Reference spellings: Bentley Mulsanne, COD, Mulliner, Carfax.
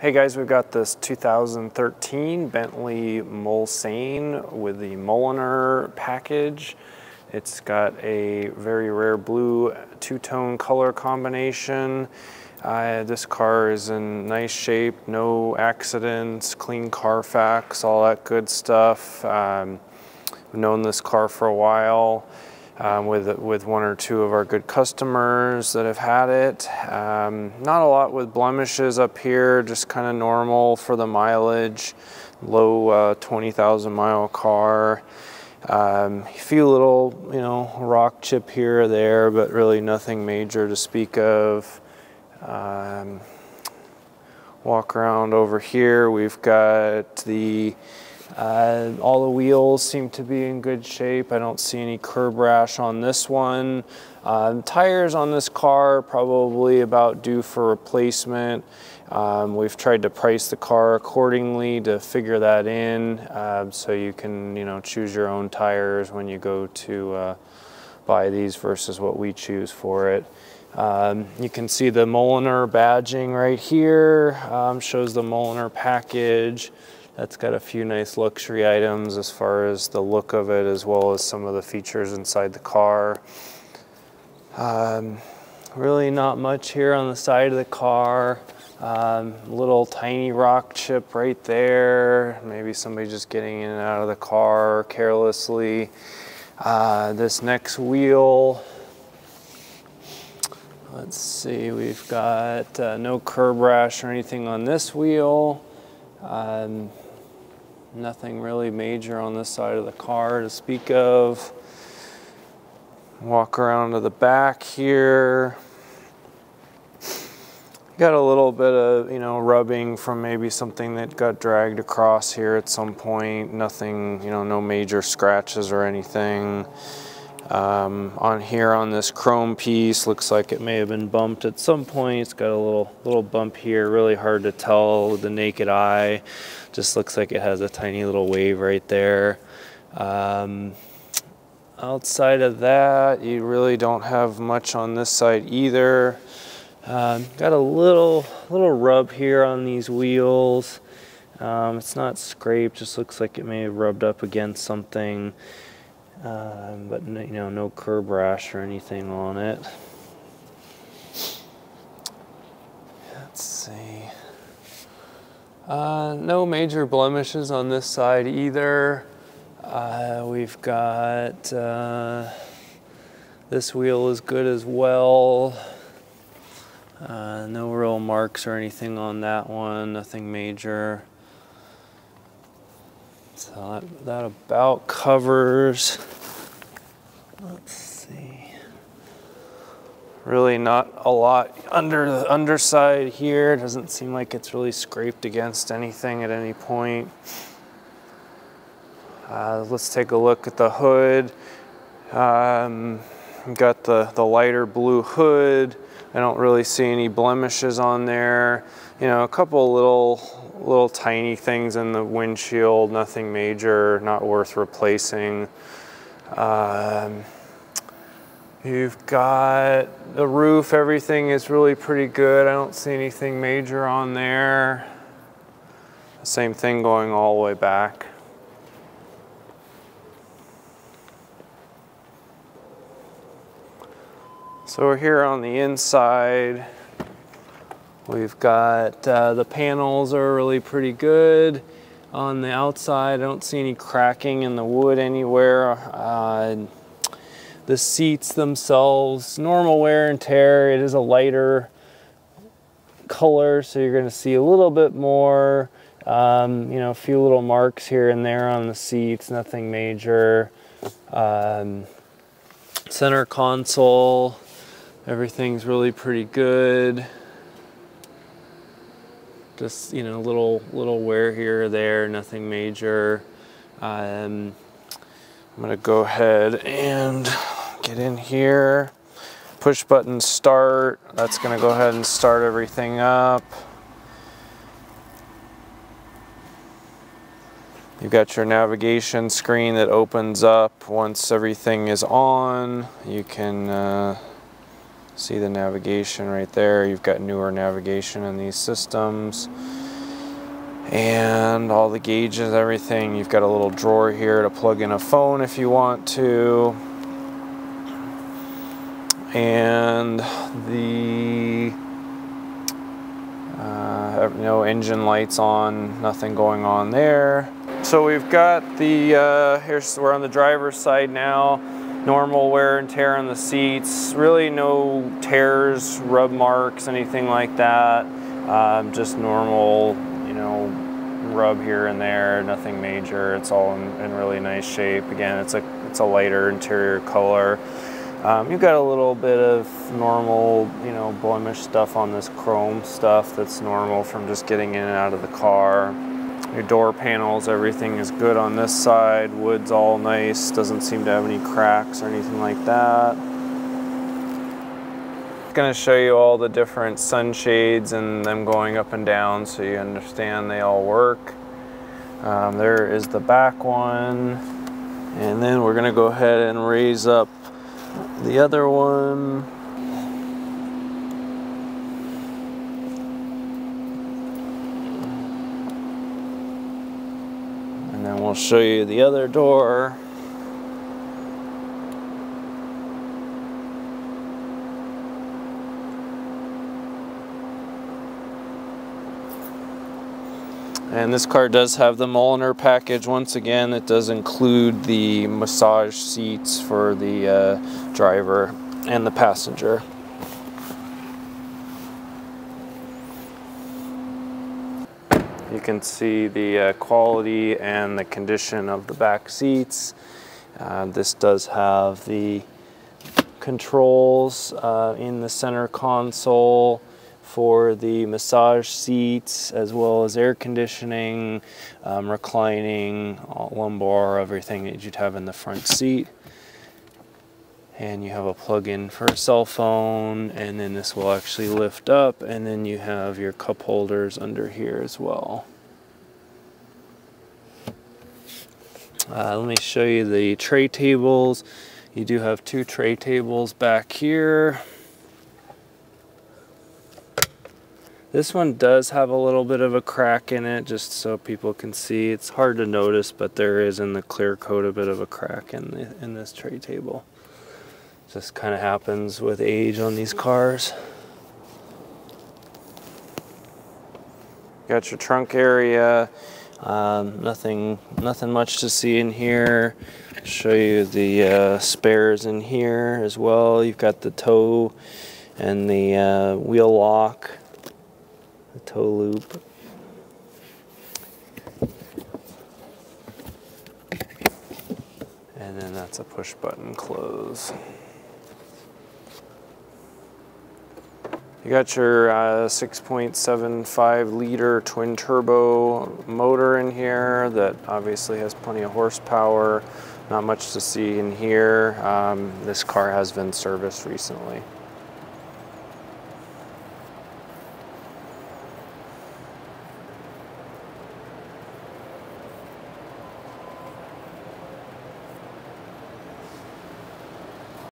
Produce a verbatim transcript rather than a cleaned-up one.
Hey guys, we've got this two thousand thirteen Bentley Mulsanne with the Mulliner package. It's got a very rare blue two-tone color combination. Uh, this car is in nice shape, no accidents, clean Carfax, all that good stuff. Um, I've known this car for a while um, with, with one or two of our good customers that have had it. Um, not a lot with blemishes up here, just kind of normal for the mileage, low uh, twenty thousand mile car. Um, a few little, you know, rock chip here or there, but really nothing major to speak of. Um, walk around over here, we've got the Uh, all the wheels seem to be in good shape. I don't see any curb rash on this one. Um, tires on this car probably about due for replacement. Um, we've tried to price the car accordingly to figure that in, uh, so you can you know choose your own tires when you go to uh, buy these versus what we choose for it. Um, you can see the Mulliner badging right here, um, shows the Mulliner package. That's got a few nice luxury items as far as the look of it, as well as some of the features inside the car. Um, really not much here on the side of the car. Um, little tiny rock chip right there. Maybe somebody just getting in and out of the car carelessly. Uh, this next wheel, let's see, we've got uh, no curb rash or anything on this wheel. Um, Nothing really major on this side of the car to speak of. Walk around to the back here. Got a little bit of, you know, rubbing from maybe something that got dragged across here at some point. Nothing, you know, no major scratches or anything. Um, on here on this chrome piece, looks like it may have been bumped at some point. It's got a little little bump here, really hard to tell with the naked eye. Just looks like it has a tiny little wave right there. Um, outside of that, you really don't have much on this side either. Um, got a little little rub here on these wheels. Um, it's not scraped, just looks like it may have rubbed up against something. Um, but no, you know, no curb rash or anything on it. Let's see. Uh, no major blemishes on this side either. Uh, we've got uh, this wheel is good as well. Uh, no real marks or anything on that one. Nothing major. So that, that about covers, let's see, really not a lot under the underside here. Doesn't seem like it's really scraped against anything at any point. Uh, let's take a look at the hood. Um, got the, the lighter blue hood. I don't really see any blemishes on there. You know, a couple little little tiny things in the windshield, nothing major, not worth replacing. Um, you've got the roof, everything is really pretty good. I don't see anything major on there. Same thing going all the way back. So we're here on the inside. We've got uh, the panels are really pretty good. On the outside, I don't see any cracking in the wood anywhere. Uh, the seats themselves, normal wear and tear. It is a lighter color, so you're gonna see a little bit more, um, you know, a few little marks here and there on the seats, nothing major. Um, center console, everything's really pretty good. Just, you know, little little wear here or there, nothing major. Um, I'm gonna go ahead and get in here. Push button start. That's gonna go ahead and start everything up. You've got your navigation screen that opens up. Once everything is on, you can uh, see the navigation right there. You've got newer navigation in these systems. and all the gauges, everything. You've got a little drawer here to plug in a phone if you want to. And the uh, no engine lights on, nothing going on there. So we've got the, uh, here's, we're on the driver's side now. Normal wear and tear on the seats, really no tears, rub marks, anything like that. Um, just normal, you know, rub here and there, nothing major. It's all in, in really nice shape. Again, it's a, it's a lighter interior color. Um, you've got a little bit of normal, you know, blemish stuff on this chrome stuff that's normal from just getting in and out of the car. Your door panels, everything is good on this side. Wood's all nice, doesn't seem to have any cracks or anything like that. I'm going to show you all the different sunshades and them going up and down so you understand they all work. Um, there is the back one, and then we're going to go ahead and raise up the other one. And then we'll show you the other door. And this car does have the Mulliner package. Once again, it does include the massage seats for the uh, driver and the passenger. You can see the uh, quality and the condition of the back seats. Uh, this does have the controls uh, in the center console for the massage seats, as well as air conditioning, um, reclining, lumbar, everything that you'd have in the front seat. And you have a plug-in for a cell phone, and then this will actually lift up, and then you have your cup holders under here as well. Uh, let me show you the tray tables. You do have two tray tables back here. This one does have a little bit of a crack in it, just so people can see. It's hard to notice, but there is in the clear coat a bit of a crack in, the, in this tray table. Just kind of happens with age on these cars. Got your trunk area. Um, nothing, nothing much to see in here. Show you the uh, spares in here as well. You've got the tow and the uh, wheel lock. The tow loop. And then that's a push button close. You got your uh, six point seven five liter twin turbo motor in here that obviously has plenty of horsepower. Not much to see in here. Um, this car has been serviced recently.